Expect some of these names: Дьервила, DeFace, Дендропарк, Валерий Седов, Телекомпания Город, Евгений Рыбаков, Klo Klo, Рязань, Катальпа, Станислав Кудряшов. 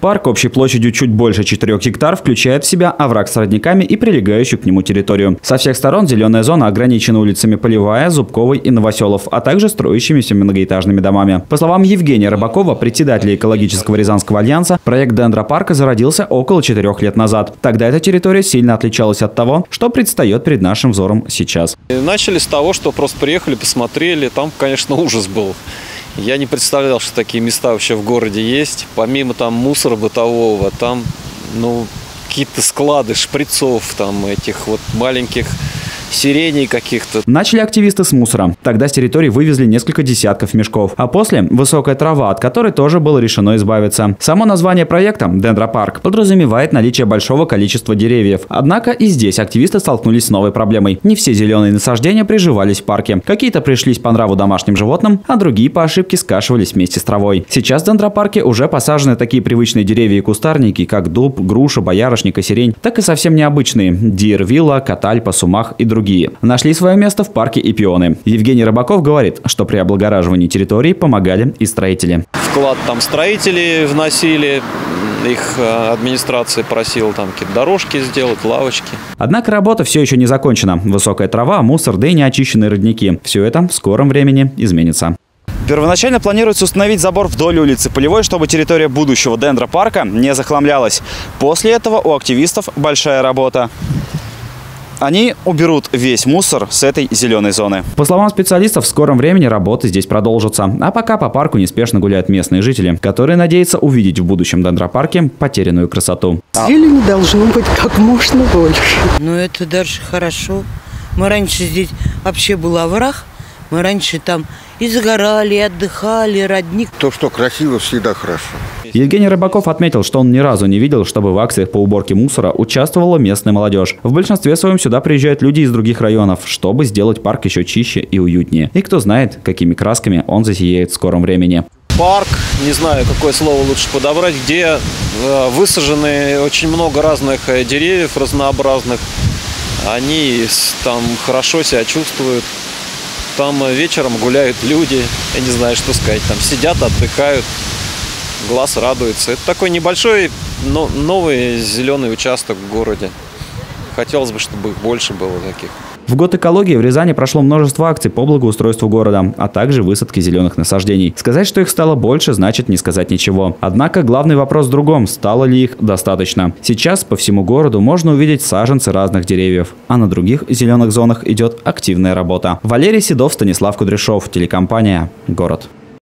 Парк общей площадью чуть больше 4 гектар включает в себя овраг с родниками и прилегающую к нему территорию. Со всех сторон зеленая зона ограничена улицами Полевая, Зубковой и Новоселов, а также строящимися многоэтажными домами. По словам Евгения Рыбакова, председателя экологического Рязанского альянса, проект Дендропарка зародился около 4 лет назад. Тогда эта территория сильно отличалась от того, что предстает перед нашим взором сейчас. Начали с того, что просто приехали, посмотрели, там, конечно, ужас был. Я не представлял, что такие места вообще в городе есть. Помимо там мусора бытового, там какие-то склады шприцов, там этих вот маленьких сиреней каких-то. Начали активисты с мусора. Тогда с территории вывезли несколько десятков мешков. А после – высокая трава, от которой тоже было решено избавиться. Само название проекта «Дендропарк» подразумевает наличие большого количества деревьев. Однако и здесь активисты столкнулись с новой проблемой. Не все зеленые насаждения приживались в парке. Какие-то пришлись по нраву домашним животным, а другие по ошибке скашивались вместе с травой. Сейчас в Дендропарке уже посажены такие привычные деревья и кустарники, как дуб, груша, боярышник и сирень, так и совсем необычные – дьервила, катальпа, сумах и другие. Нашли свое место в парке и пионы. Евгений Рыбаков говорит, что при облагораживании территории помогали и строители. Вклад там строители вносили, их администрация просила там какие-то дорожки сделать, лавочки. Однако работа все еще не закончена. Высокая трава, мусор, да и неочищенные родники. Все это в скором времени изменится. Первоначально планируется установить забор вдоль улицы Полевой, чтобы территория будущего Дендропарка не захламлялась. После этого у активистов большая работа. Они уберут весь мусор с этой зеленой зоны. По словам специалистов, в скором времени работы здесь продолжатся. А пока по парку неспешно гуляют местные жители, которые надеются увидеть в будущем Дендропарке потерянную красоту. Зелени должно быть как можно больше. Но это даже хорошо. Мы раньше здесь вообще был овраг. Мы раньше там и загорали, и отдыхали, родник. То, что красиво, всегда хорошо. Евгений Рыбаков отметил, что он ни разу не видел, чтобы в акциях по уборке мусора участвовала местная молодежь. В большинстве своем сюда приезжают люди из других районов, чтобы сделать парк еще чище и уютнее. И кто знает, какими красками он засияет в скором времени. Парк, не знаю, какое слово лучше подобрать, где высажены очень много разных деревьев разнообразных. Они там хорошо себя чувствуют. Там вечером гуляют люди, я не знаю, что сказать, там сидят, отдыхают, глаз радуется. Это такой небольшой, но новый зеленый участок в городе. Хотелось бы, чтобы их больше было таких. В год экологии в Рязани прошло множество акций по благоустройству города, а также высадке зеленых насаждений. Сказать, что их стало больше, значит не сказать ничего. Однако главный вопрос в другом – стало ли их достаточно. Сейчас по всему городу можно увидеть саженцы разных деревьев, а на других зеленых зонах идет активная работа. Валерий Седов, Станислав Кудряшов, телекомпания «Город».